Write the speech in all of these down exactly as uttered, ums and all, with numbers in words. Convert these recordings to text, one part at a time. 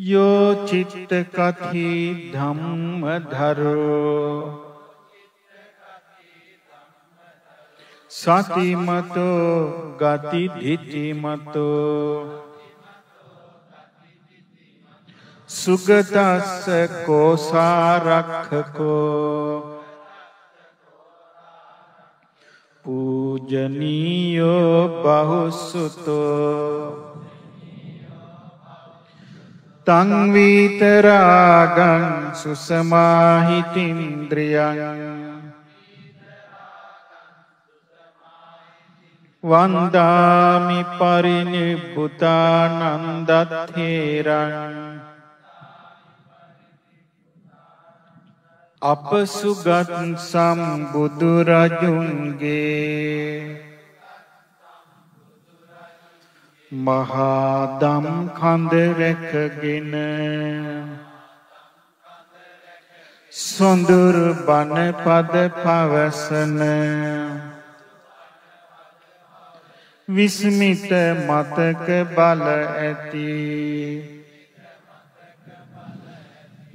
यो चित्त कथि धम्म धरो सतिमतो गति धितिमतो सुगतस्स कोसारक्षको पूजनीयो बहुसुतो तं वीतरागं सुसमाहितिन्द्रियं वन्दामि परिनिब्बुतानन्दथेरं अपसुगत सम्बुදුරජුන්ගේ මහා දම් කඳ රැකගෙන සොඳුර බණ පද පවසන විස්මිත මතක බල ඇති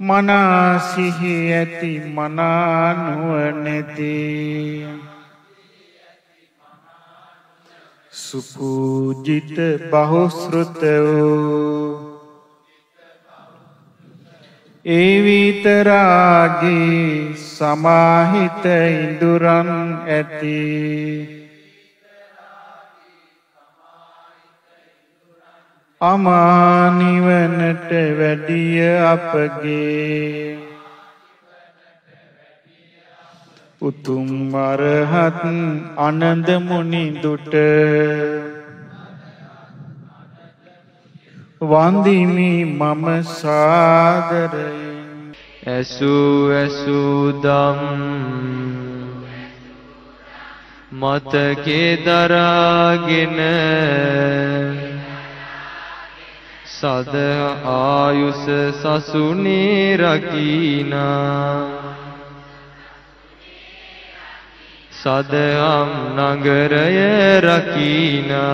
මනා සිහි ඇති මනා නුවණැති सुपूजित बहुश्रुतयो एवीतरागी समाहित इंदुरं एति अमानिवनट वडिय अपगे උතුම් අරහත් ආනන්ද මුනිඳුට වන්දිමි මම සාදරයෙන් ඇසු ඇසු ධම් මතකේ දරාගෙන සදා ආයුෂ සසුනේ රකිනා सदयं नगरय रकीना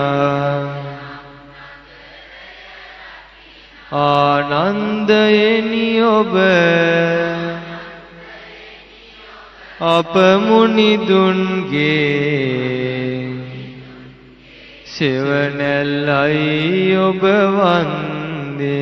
आनंदयेनि ओब अप मुनिदुन्गे सेवनल्लई ओब वन्दे।